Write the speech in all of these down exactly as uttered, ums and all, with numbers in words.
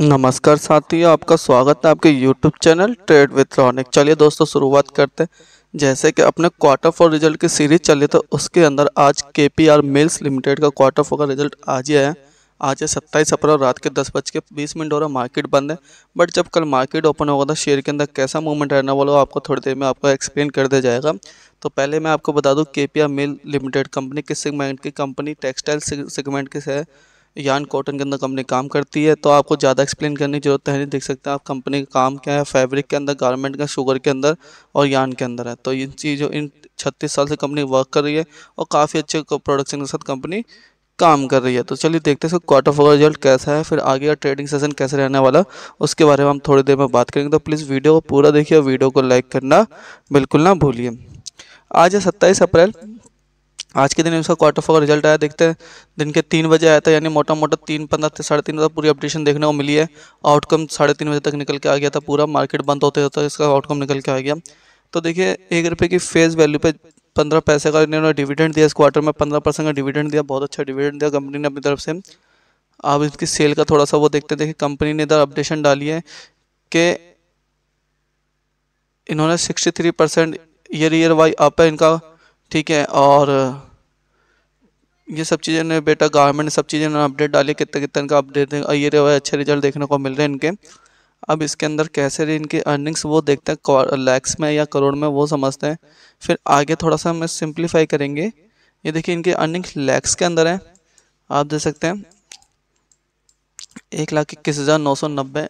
नमस्कार साथियों, आपका स्वागत है आपके YouTube channel trade with Ronik. चलिए दोस्तों शुरुआत करते हैं। जैसे कि अपने क्वार्टर फोर रिजल्ट की सीरीज चली तो उसके अंदर आज K P R mills limited का क्वार्टर फोर का रिजल्ट आज ही आया। आज है सत्ताईस अप्रैल रात के दस बज के बीस मिनट हो रहा है, मार्केट बंद है। बट जब कल मार्केट ओपन होगा तो शेयर के अंदर कैसा मूवमेंट रहना वाला आपको थोड़ी देर में आपको एक्सप्लेन कर दिया जाएगा। तो पहले मैं आपको बता दूँ K P R mill limited company किस सेगमेंट की कंपनी, टेक्सटाइल सेगमेंट किस है, यान कॉटन के अंदर कंपनी काम करती है। तो आपको ज़्यादा एक्सप्लेन करने की जरूरत है नहीं, देख सकते हैं आप कंपनी का काम क्या है। फैब्रिक के अंदर, गारमेंट का, शुगर के अंदर और यान के अंदर है। तो इन चीज़ों इन छत्तीस साल से कंपनी वर्क कर रही है और काफ़ी अच्छे प्रोडक्शन के साथ कंपनी काम कर रही है। तो चलिए देखते हैं इसका क्वार्टर फोर रिजल्ट कैसा है, फिर आगे का ट्रेडिंग सेशन कैसे रहने वाला उसके बारे में हम थोड़ी देर में बात करेंगे। तो प्लीज़ वीडियो को पूरा देखिए, वीडियो को लाइक करना बिल्कुल ना भूलिए। आज है सत्ताईस अप्रैल, आज के दिन उसका क्वार्टर फोर का रिजल्ट आया। देखते हैं दिन के तीन बजे आया था, यानी मोटा मोटा तीन पंद्रह साढ़े तीन बजे पूरी अपडेशन देखने को मिली है। आउटकम साढ़े तीन बजे तक निकल के आ गया था, पूरा मार्केट बंद होते होते इसका आउटकम निकल के आ गया। तो देखिए एक रुपये की फेस वैल्यू पे पंद्रह पैसे का इन्होंने डिविडेंड दिया, इस क्वार्टर में पंद्रह परसेंट का डिविडेंड दिया, बहुत अच्छा डिविडेंड दिया कंपनी ने अपनी तरफ से। अब इसकी सेल का थोड़ा सा वो देखते हैं। देखिए कंपनी ने इधर अपडेशन डाली है कि इन्होंने sixty three percent year year Y up है इनका, ठीक है। और ये सब चीज़ें ने बेटा गारमेंट सब चीज़ें ने अपडेट डाली, कितने कितने का अपडेट दें, ये रहे अच्छे रिजल्ट देखने को मिल रहे हैं इनके। अब इसके अंदर कैसे रही इनकी अर्निंग्स वो देखते हैं, लैक्स में या करोड़ में वो समझते हैं। फिर आगे थोड़ा सा हम सिंप्लीफाई करेंगे। ये देखिए इनकी अर्निंग्स लैक्स के अंदर है, आप देख सकते हैं एक लाख इक्कीस हज़ार नौ सौ नब्बे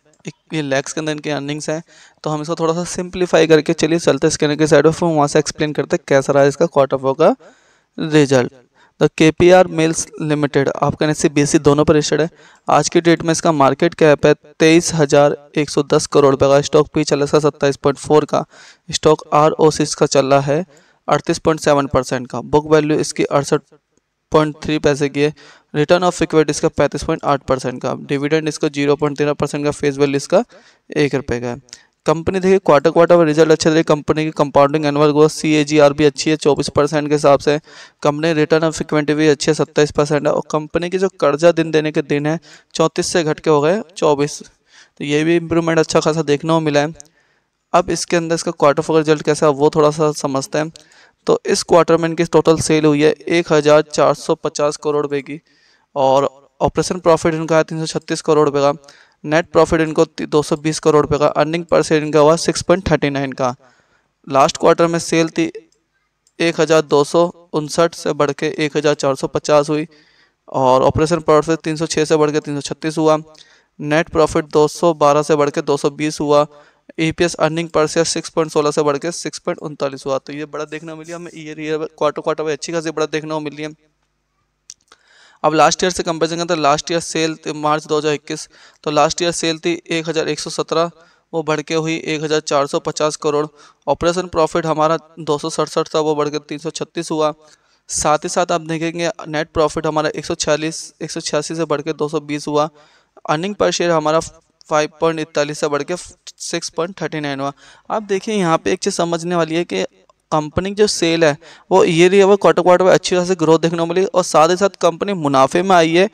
ये लैक्स के अंदर इनकी अर्निंग्स है। तो हम इसको थोड़ा सा सिंप्लीफाई करके चलिए चलते हैं स्कैनर के साइड पर, फिर वहाँ से एक्सप्लेन करते हैं कैसा रहा इसका क्वार्टर फोर का result. The K P R mills limited आपका N S E B S E दोनों पर लिस्टेड है। आज की डेट में इसका मार्केट कैप है तेईस हज़ार एक सौ दस करोड़ रुपये का। स्टॉक पी चल रहा है सत्ताईस पॉइंट फोर का, स्टॉक आर ओ सी इसका चल रहा है अड़तीस पॉइंट सेवन परसेंट का, बुक वैल्यू इसकी अड़सठ पॉइंट थ्री पैसे की है, रिटर्न ऑफ इक्विटी इसका पैंतीस पॉइंट आठ परसेंट का, डिविडेंड इसका जीरो पॉइंट तेरह परसेंट का, फेस वैल्यू इसका एक रुपये का है। कंपनी देखिए क्वार्टर क्वार्टर में रिजल्ट अच्छे थे, कंपनी की compounding annual growth C A G R भी अच्छी है चौबीस परसेंट के हिसाब से, कंपनी रिटर्न ऑफ इक्विटी भी अच्छी है सत्ताईस परसेंट है, और कंपनी की जो कर्जा दिन देने के दिन है चौंतीस से घट के हो गए चौबीस, तो ये भी इम्प्रूवमेंट अच्छा खासा देखने को मिला है। अब इसके अंदर इसका क्वार्टर फोर रिजल्ट कैसा है वो थोड़ा सा समझते हैं। तो इस क्वार्टर में इनकी टोटल सेल हुई है एक हज़ार चार सौ पचास करोड़ रुपये की, और ऑपरेशन प्रॉफिट इनका है तीन सौ छत्तीस करोड़ रुपये का, नेट प्रॉफिट इनको दो सौ बीस करोड़ रुपये का, अर्निंग पर सेल इनका हुआ सिक्स पॉइंट थर्टी नाइन का। लास्ट क्वार्टर में सेल थी एक हज़ार दो सौ उनसठ से बढ़ के एक हज़ार चार सौ पचास हुई, और ऑपरेशन प्रॉफिट तीन सौ छः से बढ़ के तीन सौ छत्तीस हुआ, नेट प्रॉफिट दो सौ बारह से बढ़ के दो सौ बीस हुआ, E P S earning per share six point सोलह से बढ़ के सिक्स पॉइंट उनतालीस हुआ। तो ये बड़ा देखने को मिली हमें, ईयर ईयर क्वार्टर क्वार्टर में अच्छी खासी बड़ा देखने को मिली है। अब लास्ट ईयर से कंपेरिजन करें तो लास्ट ईयर सेल मार्च दो हज़ार इक्कीस, तो लास्ट ईयर सेल थी एक हज़ार एक सौ सत्रह, वो बढ़ के हुई एक हज़ार चार सौ पचास करोड़, ऑपरेशन प्रॉफिट हमारा दो सौ सड़सठ था वो बढ़ के तीन सौ छत्तीस हुआ, साथ ही साथ आप देखेंगे नेट प्रॉफिट हमारा एक सौ छियालीस एक सौ छियासी से बढ़ के दो सौ बीस हुआ, अर्निंग पर शेयर हमारा फाइव पॉइंट इकतालीस से बढ़ के सिक्स पॉइंट थर्टी नाइन हुआ। आप देखिए यहाँ पे एक चीज़ समझने वाली है कि कंपनी की जो सेल है वो ईयर ईयर क्वार्टर क्वार्टर में अच्छी खासी ग्रोथ देखने को मिली, और साथ ही साथ कंपनी मुनाफे में आई है,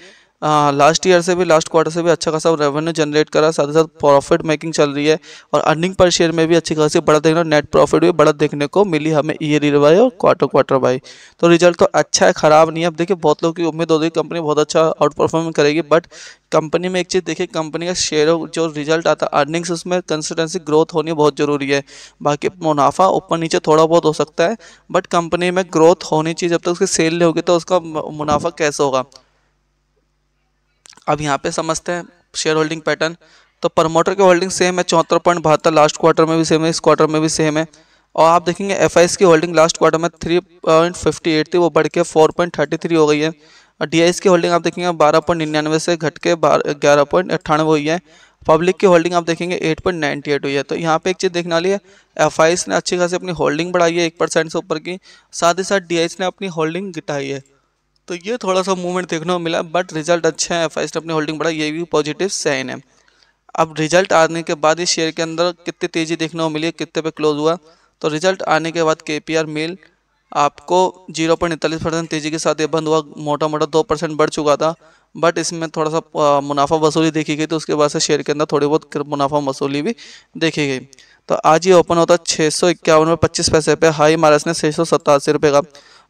लास्ट ईयर से भी लास्ट क्वार्टर से भी अच्छा खासा रेवेन्यू जनरेट करा, साथ ही साथ प्रॉफिट मेकिंग चल रही है, और अर्निंग पर शेयर में भी अच्छी खासी बड़ा देखने को, नेट प्रॉफिट भी बड़ा देखने को मिली हमें ईयर ईयर बाई और क्वार्टर क्वार्टर बाई। तो रिजल्ट तो अच्छा है, ख़राब नहीं है। अब देखिए बहुत लोग की उम्मीद होती है कंपनी बहुत अच्छा आउट परफॉर्म करेगी, बट कंपनी में एक चीज़ देखिए, कंपनी का शेयरों जो रिजल्ट आता है अर्निंग्स उसमें कंसिस्टेंसी ग्रोथ होनी बहुत ज़रूरी है। बाकी मुनाफा ऊपर नीचे थोड़ा बहुत हो सकता है, बट कंपनी में ग्रोथ होनी चाहिए, जब तक उसकी सेल नहीं होगी तो उसका मुनाफा कैसे होगा। अब यहाँ पे समझते हैं शेयर होल्डिंग पैटर्न। तो प्रमोटर के होल्डिंग सेम है चौहत्तर पॉइंट बहत्तर, लास्ट क्वार्टर में भी सेम है, इस क्वार्टर में भी सेम है। और आप देखेंगे एफ आई एस की होल्डिंग लास्ट क्वार्टर में थ्री पॉइंट फिफ्टी एट थी, वो बढ़ के फोर पॉइंट थर्टी थ्री हो गई है, और डी आई एस की होल्डिंग आप देखेंगे बारह पॉइंट निन्यानवे से घट के ग्यारह पॉइंट अट्ठानवे हुई है, पब्लिक की होल्डिंग आप देखेंगे एट पॉइंट नाइन्टी एट हुई है। तो यहाँ पे एक चीज़ देखने वाली है, एफ आई एस ने अच्छी खासी अपनी होल्डिंग बढ़ाई है एक परसेंट से ऊपर की, साथ ही साथ डी आई एस ने अपनी होल्डिंग घटाई है, तो ये थोड़ा सा मूवमेंट देखने को मिला, बट रिजल्ट अच्छा है, एफ आई एस ने अपनी होल्डिंग बढ़ा, ये भी पॉजिटिव साइन है। अब रिजल्ट आने के बाद इस शेयर के अंदर कितनी तेज़ी देखने को मिली है, कितने पे क्लोज हुआ। तो रिजल्ट आने के बाद के पी आर मिल आपको जीरो पॉइंट इकतालीस परसेंट तेज़ी के साथ ये बंद हुआ, मोटा मोटा दो परसेंट बढ़ चुका था, बट इसमें थोड़ा सा मुनाफा वसूली देखी गई, तो उसके बाद से शेयर के अंदर थोड़ी बहुत मुनाफा वसूली भी देखी गई। तो आज ये ओपन होता है छः सौ इक्यावन में पच्चीस पैसे पे, हाई मारा इसने छः सौ सतासी रुपये का,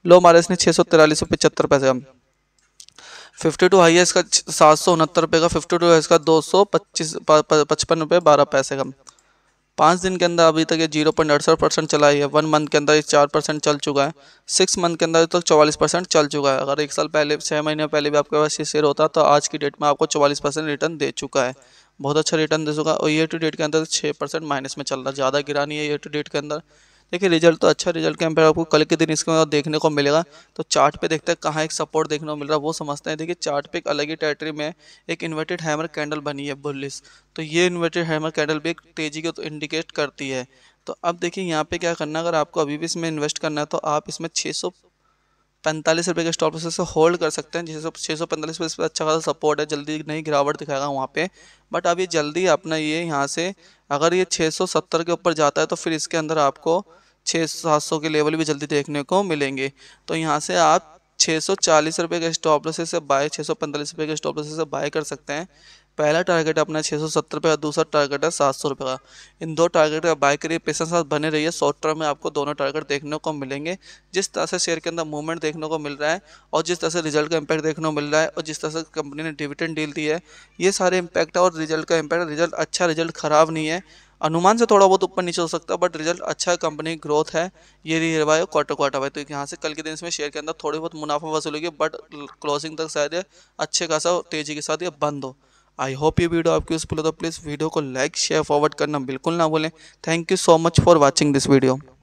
लो मारा इसने छः सौ तिरालीस रुपये पचहत्तर पैसे का। फिफ्टी टू हाई है इसका सात सौ उनहत्तर रुपये का, फिफ्टी टू है इसका दो सौ पच्चीस पचपन रुपये बारह पैसे का। पाँच दिन के अंदर अभी तक ये जीरो पॉइंट अड़सठ परसेंट चला है, वन मंथ के अंदर ये चार परसेंट चल चुका है, सिक्स मंथ के अंदर तो चौवालीस परसेंट चल चुका है। अगर एक साल पहले, छः महीने पहले भी आपके पास ये शेयर होता तो आज की डेट में आपको चौवालीस परसेंट रिटर्न दे चुका है, बहुत अच्छा रिटर्न दे चुका है। और ईयर टू डेट के अंदर छः परसेंट माइनस में चल रहा है, ज़्यादा गिरा नहीं है ईयर टू डेट के अंदर। देखिए रिजल्ट तो अच्छा रिजल्ट के कंपेयर आपको कल के दिन इसके देखने को मिलेगा। तो चार्ट पे देखते हैं कहाँ एक सपोर्ट देखने को मिल रहा है वो समझते हैं। देखिए चार्ट पे एक अलग ही टेरिटरी में एक इन्वर्टेड हैमर कैंडल बनी है बुलिश, तो ये इन्वर्टेड हैमर कैंडल भी एक तेजी को तो इंडिकेट करती है। तो अब देखिए यहाँ पे क्या करना, अगर आपको अभी भी इसमें इन्वेस्ट करना है तो आप इसमें छः सौ पैंतालीस रुपये के स्टॉप लॉस से होल्ड कर सकते हैं। जैसे छः सौ पैंतालीस पे इस पर अच्छा खासा सपोर्ट है, जल्दी नहीं गिरावट दिखाएगा वहाँ पे। बट अभी जल्दी अपना ये यहाँ से अगर ये छः सौ सत्तर के ऊपर जाता है तो फिर इसके अंदर आपको छः सौ सात सौ के लेवल भी जल्दी देखने को मिलेंगे। तो यहाँ से आप छः सौ चालीस रुपये के स्टॉप लॉस से बाय, छः सौ पैंतालीस रुपये के स्टॉप लॉस से बाय कर सकते हैं। पहला टारगेट अपना छः सौ सत्तर रुपये का, दूसरा टारगेट है सात सौ रुपये का। इन दो टारगेट का बाय करिए, पेशेंस साथ बने रहिए, शॉर्ट टर्म में आपको दोनों टारगेट देखने को मिलेंगे। जिस तरह से शेयर के अंदर मूवमेंट देखने को मिल रहा है और जिस तरह से रिजल्ट का इंपैक्ट देखने को मिल रहा है और जिस तरह से कंपनी ने डिविडेंड डील दी है, ये सारे इंपैक्ट है और रिजल्ट का इंपैक्ट। रिजल्ट अच्छा, रिजल्ट ख़राब नहीं है, अनुमान से थोड़ा बहुत ऊपर नीचे हो सकता है बट रिजल्ट अच्छा, कंपनी ग्रोथ है, ये year by quarter quarter by. तो यहाँ से कल के दिन इसमें शेयर के अंदर थोड़ी बहुत मुनाफा वसूल होगी बट क्लोजिंग तक शायद अच्छे खासा तेज़ी के साथ ये बंद हो। आई होप ये वीडियो आपकी यूजफुल हो, तो प्लीज़ वीडियो को लाइक शेयर फॉरवर्ड करना बिल्कुल ना भूलें। Thank you so much for watching this video.